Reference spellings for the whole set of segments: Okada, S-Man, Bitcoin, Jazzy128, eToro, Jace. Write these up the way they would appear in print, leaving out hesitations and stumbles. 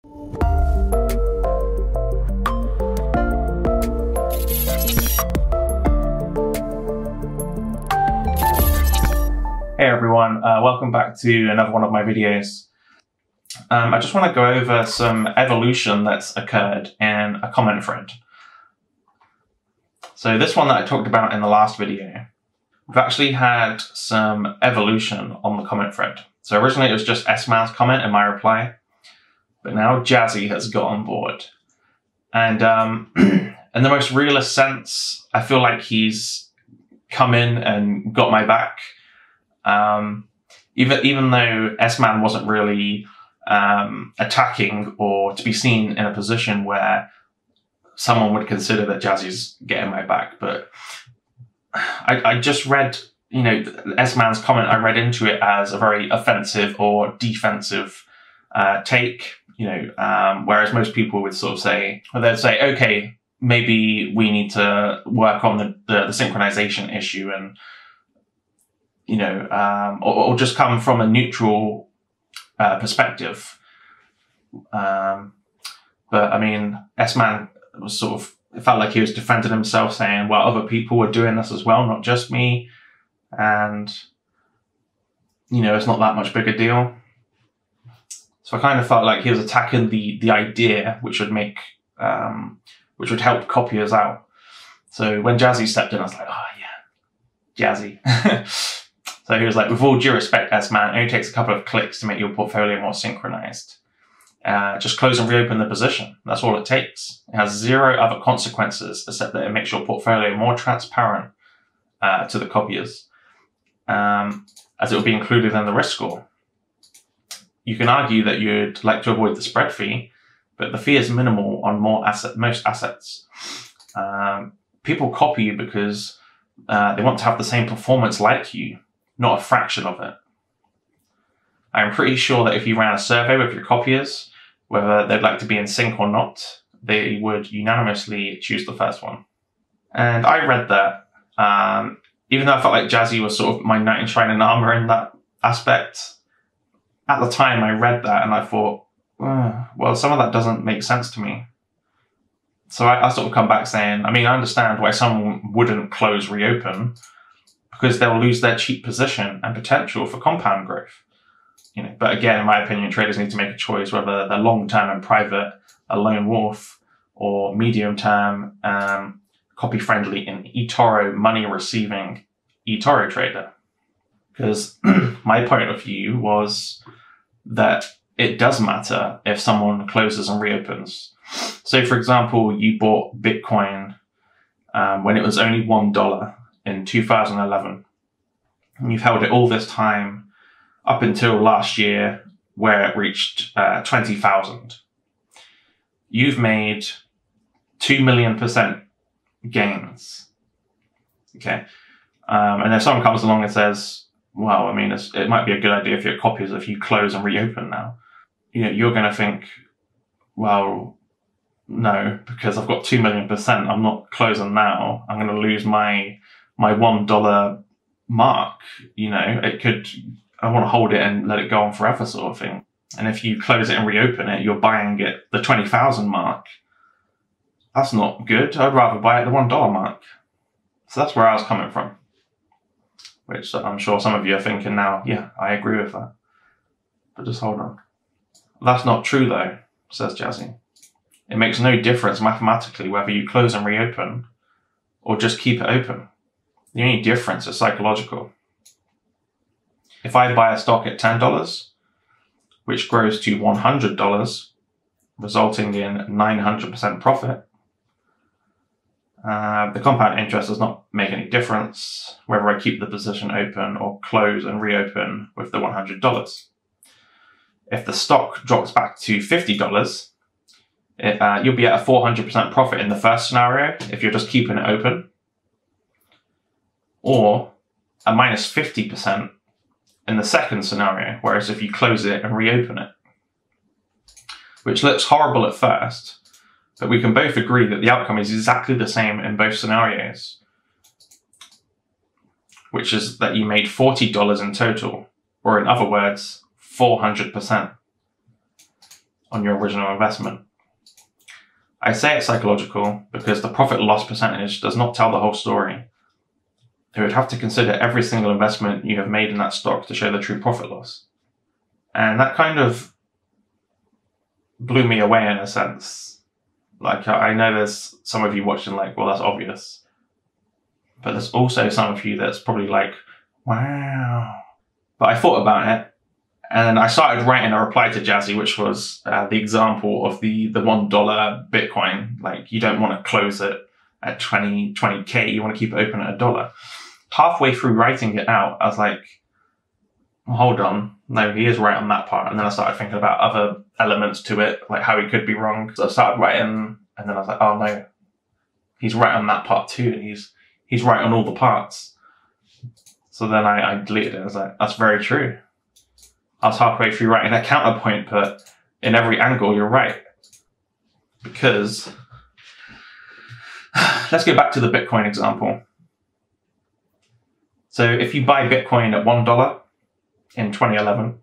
Hey everyone, welcome back to another one of my videos. I just want to go over some evolution that's occurred in a comment thread. So this one that I talked about in the last video, we've actually had some evolution on the comment thread. So originally it was just S-Man's comment in my reply, but now Jazzy has got on board. And in the most realist sense, I feel like he's come in and got my back. Even though S-Man wasn't really attacking or to be seen in a position where someone would consider that Jazzy's getting my back, but I just read, you know, S-Man's comment, I read into it as a very offensive or defensive take, you know, whereas most people would sort of say, well, they'd say, okay, maybe we need to work on the synchronization issue and, you know, or just come from a neutral perspective. But I mean, S-Man was sort of, it felt like he was defending himself, saying, well, other people were doing this as well, not just me. And, you know, it's not that much big a deal. So I kind of felt like he was attacking the idea, which would make, which would help copiers out. So when Jazzy stepped in, I was like, oh yeah, Jazzy. So he was like, with all due respect, S-Man, it only takes a couple of clicks to make your portfolio more synchronized. Just close and reopen the position. That's all it takes. It has zero other consequences, except that it makes your portfolio more transparent to the copiers, as it will be included in the risk score. You can argue that you'd like to avoid the spread fee, but the fee is minimal on most assets. People copy you because they want to have the same performance like you, not a fraction of it. I'm pretty sure that if you ran a survey with your copiers, whether they'd like to be in sync or not, they would unanimously choose the first one. And I read that, even though I felt like Jazzy was sort of my knight in shining armor in that aspect, at the time I read that and I thought, well, some of that doesn't make sense to me. So I sort of come back saying, I mean, I understand why someone wouldn't close reopen, because they'll lose their cheap position and potential for compound growth. You know, but again, in my opinion, traders need to make a choice whether they're long-term and private, a lone wolf, or medium-term, copy-friendly and eToro money-receiving eToro trader. Because my point of view was that it does matter if someone closes and reopens. So, for example, you bought Bitcoin when it was only $1 in 2011, and you've held it all this time, up until last year, where it reached 20,000. You've made 2,000,000% gains, okay? And if someone comes along and says, well, I mean, it might be a good idea for your copies if you close and reopen now. You know, you're gonna think, well, no, because I've got 2,000,000%, I'm not closing now, I'm gonna lose my $1 mark, you know, I want to hold it and let it go on forever, sort of thing. And if you close it and reopen it, you're buying it the 20,000 mark. That's not good. I'd rather buy it the $1 mark. So that's where I was coming from, which I'm sure some of you are thinking now, yeah, I agree with that. But just hold on. That's not true though, says Jazzy. It makes no difference mathematically whether you close and reopen or just keep it open. The only difference is psychological. If I buy a stock at $10, which grows to $100, resulting in 900% profit, the compound interest does not make any difference whether I keep the position open or close and reopen with the $100. If the stock drops back to $50, you'll be at a 400% profit in the first scenario if you're just keeping it open, or a minus 50% in the second scenario, whereas if you close it and reopen it, which looks horrible at first, but we can both agree that the outcome is exactly the same in both scenarios, which is that you made $40 in total, or in other words, 400%. on your original investment. I say it's psychological because the profit loss percentage does not tell the whole story. You would have to consider every single investment you have made in that stock to show the true profit loss. And that kind of blew me away in a sense. Like, I know there's some of you watching like, well, that's obvious. But there's also some of you that's probably like, wow. But I thought about it, and I started writing a reply to Jazzy, which was the example of the $1 Bitcoin. Like, you don't want to close it at 20k, you want to keep it open at $1. Halfway through writing it out, I was like, well, hold on. No, he is right on that part. And then I started thinking about other elements to it, like how he could be wrong. So I started writing, and then I was like, oh no, he's right on that part too. And he's right on all the parts. So then I deleted it. I was like, that's very true. I was halfway through writing a counterpoint, but in every angle, you're right. Because let's go back to the Bitcoin example. So if you buy Bitcoin at $1 in 2011,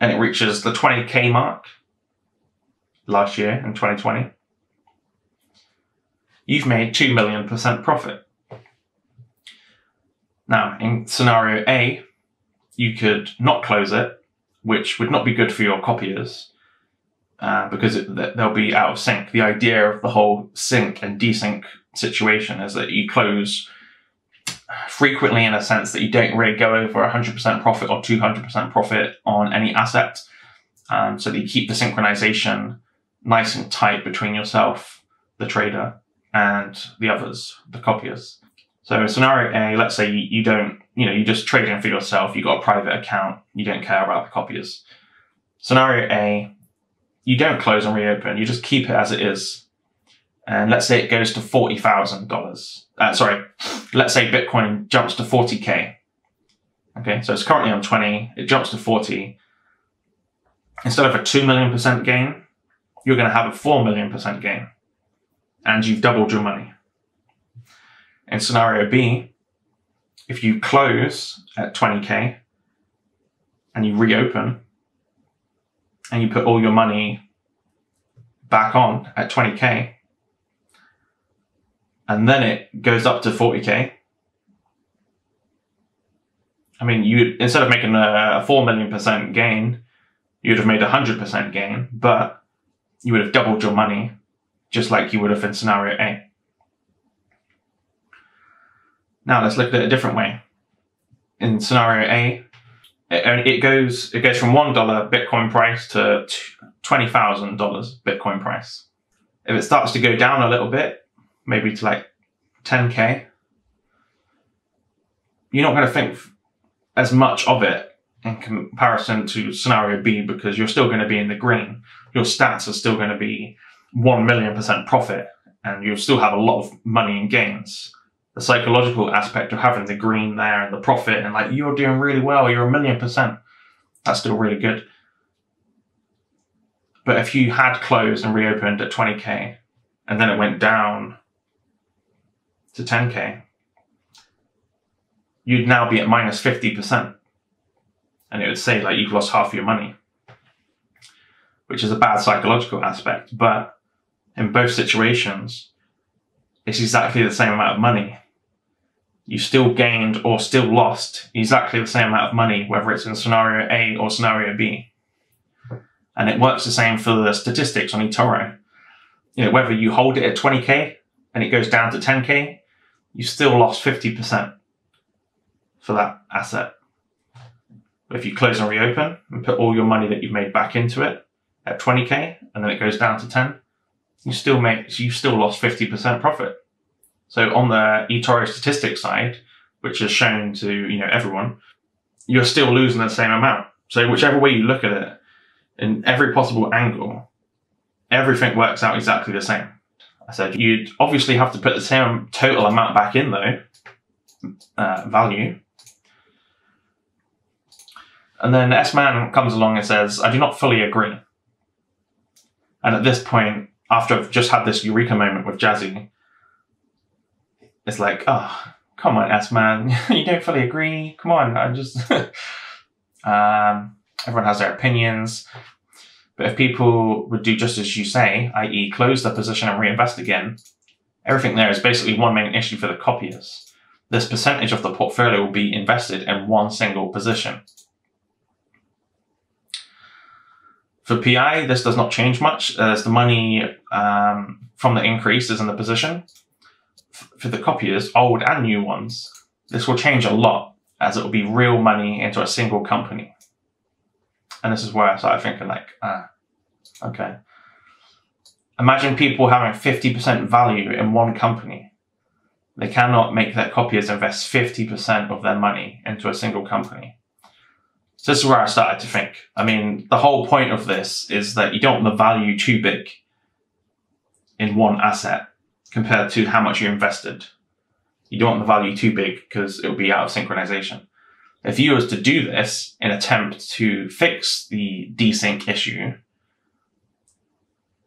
and it reaches the 20k mark last year in 2020, you've made 2,000,000% profit. Now, in scenario A, you could not close it, which would not be good for your copiers, because they'll be out of sync. The idea of the whole sync and desync situation is that you close frequently, in a sense that you don't really go over 100% profit or 200% profit on any asset, so that you keep the synchronization nice and tight between yourself, the trader, and the others, the copiers. So in scenario A, let's say you don't, you're just trading for yourself, you've got a private account, you don't care about the copiers. Scenario A, you don't close and reopen, you just keep it as it is. And let's say it goes to $40,000. Sorry, let's say Bitcoin jumps to 40K. Okay, so it's currently on 20, it jumps to 40. Instead of a 2,000,000% gain, you're gonna have a 4,000,000% gain. And you've doubled your money. In scenario B, if you close at 20K and you reopen, and you put all your money back on at 20K, and then it goes up to 40K. I mean, you, instead of making a 4,000,000% gain, you would have made a 100% gain, but you would have doubled your money, just like you would have in scenario A. Now let's look at it a different way. In scenario A, it goes from $1 Bitcoin price to $20,000 Bitcoin price. If it starts to go down a little bit, maybe to like 10K, you're not going to think as much of it in comparison to scenario B, because you're still going to be in the green. Your stats are still going to be 1,000,000% profit, and you'll still have a lot of money in gains. The psychological aspect of having the green there and the profit, and like, you're doing really well, you're 1,000,000%. That's still really good. But if you had closed and reopened at 20K, and then it went down to 10K, you'd now be at minus 50%. And it would say like, you've lost half your money, which is a bad psychological aspect. But in both situations, it's exactly the same amount of money. You still gained or still lost exactly the same amount of money, whether it's in scenario A or scenario B. And it works the same for the statistics on eToro. You know, whether you hold it at 20K and it goes down to 10K, you still lost 50% for that asset. But if you close and reopen and put all your money that you've made back into it at 20K and then it goes down to 10, you've still lost 50% profit. So on the eToro statistics side, which is shown to everyone, you're still losing the same amount. So whichever way you look at it, in every possible angle, everything works out exactly the same. I said you'd obviously have to put the same total amount back in though, value. And then S-Man comes along and says, I do not fully agree. And at this point, after I've just had this eureka moment with Jazzy, it's like, oh, come on, S-Man, you don't fully agree. Come on, I just everyone has their opinions. But if people would do just as you say, i.e. close their position and reinvest again, everything there is basically one main issue for the copiers. This percentage of the portfolio will be invested in one single position. For PI, this does not change much, as the money from the increase is in the position. For the copiers, old and new ones, this will change a lot, as it will be real money into a single company. And this is where I started thinking, like, okay. Imagine people having 50% value in one company. They cannot make their copiers invest 50% of their money into a single company. So this is where I started to think. I mean, the whole point of this is that you don't want the value too big in one asset compared to how much you invested. You don't want the value too big because it will be out of synchronization. If you was to do this in attempt to fix the desync issue,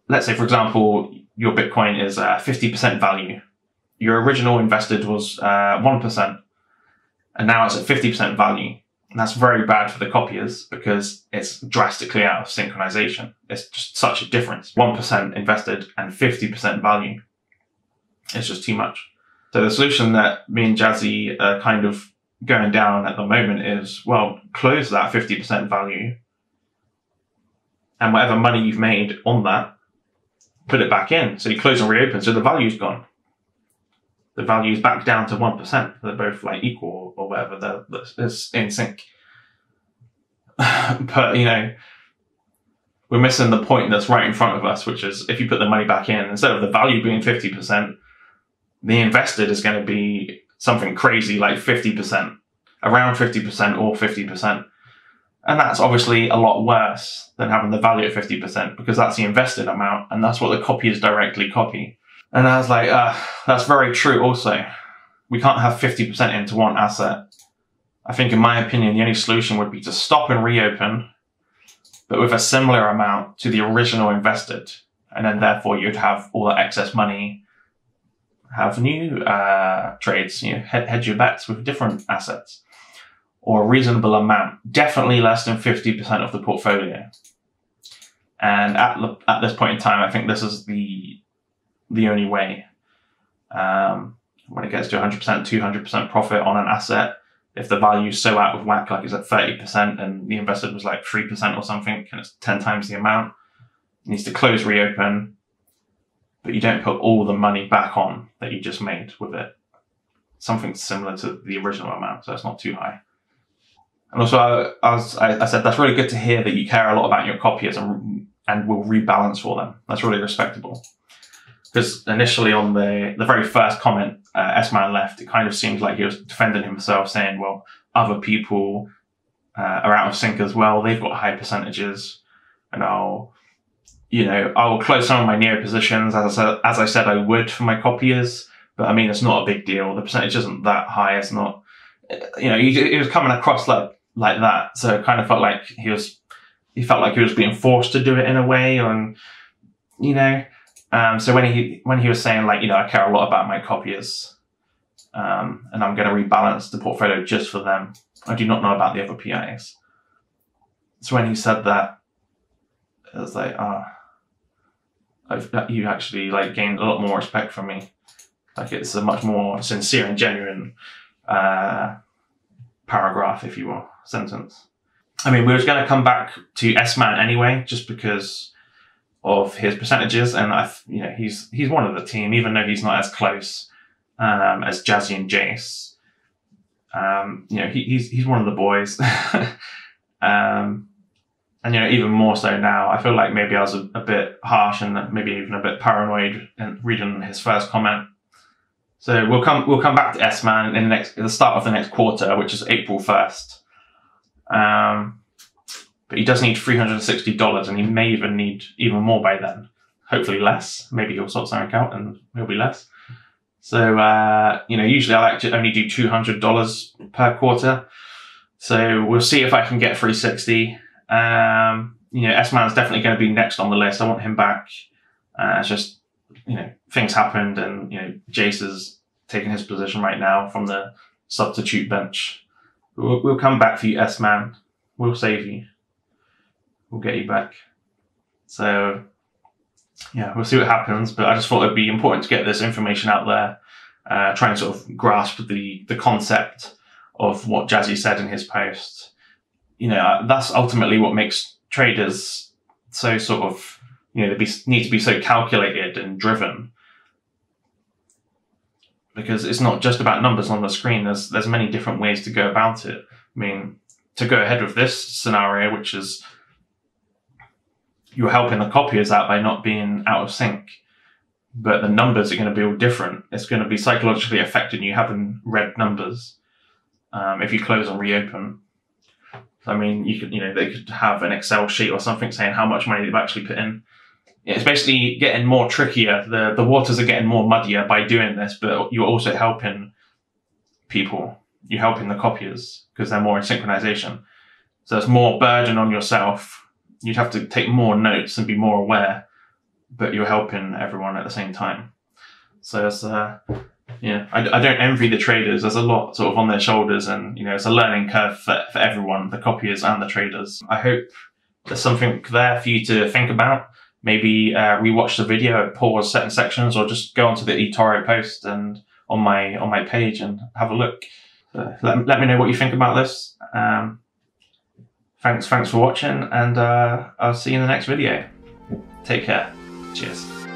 let's say, for example, your Bitcoin is 50% value. Your original invested was 1%, and now it's at 50% value. And that's very bad for the copiers because it's drastically out of synchronization. It's just such a difference. 1% invested and 50% value. It's just too much. So the solution that me and Jazzy are kind of going down at the moment is, well, close that 50% value and whatever money you've made on that, put it back in. So you close and reopen, so the value's gone. The value's back down to 1%. They're both like equal or whatever. It's in sync. But, you know, we're missing the point that's right in front of us, which is if you put the money back in, instead of the value being 50%, the invested is going to be something crazy like 50%, around 50% or 50%. And that's obviously a lot worse than having the value at 50% because that's the invested amount and that's what the copiers directly copy. And I was like, that's very true also. We can't have 50% into one asset. I think in my opinion, the only solution would be to stop and reopen, but with a similar amount to the original invested. And then therefore you'd have all that excess money, have new trades, you know, hedge your bets with different assets or a reasonable amount, definitely less than 50% of the portfolio. And at this point in time, I think this is the only way. When it gets to 100%, 200% profit on an asset, if the value's so out of whack, like it's at 30% and the invested was like 3% or something, and it's 10 times the amount, it needs to close, reopen, but you don't put all the money back on that you just made with it. Something similar to the original amount, so it's not too high. And also I said, that's really good to hear that you care a lot about your copiers and will rebalance for them. That's really respectable. Because initially on the very first comment S-Man left, it kind of seemed like he was defending himself, saying, well, other people are out of sync as well. They've got high percentages. And I'll close some of my neo positions, as I said I would for my copiers. But I mean, it's not a big deal. The percentage isn't that high. It's not, you know, he was coming across like that. So it kind of felt like he felt like he was being forced to do it in a way. And, you know, so when he was saying, like, you know, I care a lot about my copiers, and I'm going to rebalance the portfolio just for them. I do not know about the other PIs. So when he said that, it was like, you actually like gained a lot more respect from me. Like, it's a much more sincere and genuine paragraph, if you will, sentence. I mean, we were going to come back to S-Man anyway, just because of his percentages, and you know, he's one of the team, even though he's not as close as Jazzy and Jace. You know, he's one of the boys, and you know, even more so now. I feel like maybe I was a bit harsh and maybe even a bit paranoid in reading his first comment. So we'll come back to S-Man in the start of the next quarter, which is April 1st. But he does need $360, and he may even need even more by then. Hopefully less. Maybe he'll sort something out, and it'll be less. So you know, usually I like to only do $200 per quarter. So we'll see if I can get $360. You know, S-Man's definitely going to be next on the list. I want him back. It's just, you know, things happened, and you know, Jace is taking his position right now from the substitute bench. We'll come back for you, S-Man. We'll save you. We'll get you back. So yeah, we'll see what happens, but I just thought it'd be important to get this information out there, try and sort of grasp the concept of what Jazzy said in his post. You know, that's ultimately what makes traders so sort of, you know, they need to be so calculated and driven, because it's not just about numbers on the screen. There's many different ways to go about it. I mean, to go ahead with this scenario, which is you're helping the copiers out by not being out of sync, but the numbers are going to be all different. It's going to be psychologically affecting you having red numbers if you close and reopen. I mean, you could, you know, they could have an Excel sheet or something saying how much money they've actually put in. It's basically getting more trickier. The waters are getting more muddier by doing this, but you're also helping people. You're helping the copiers because they're more in synchronization. So it's more burden on yourself. You'd have to take more notes and be more aware, but you're helping everyone at the same time. So it's, yeah, I don't envy the traders. There's a lot sort of on their shoulders, and, you know, it's a learning curve for everyone, the copiers and the traders. I hope there's something there for you to think about. Maybe rewatch the video, pause certain sections, or just go onto the eToro post and on my page and have a look. Let me know what you think about this. Thanks for watching, and I'll see you in the next video. Take care. Cheers.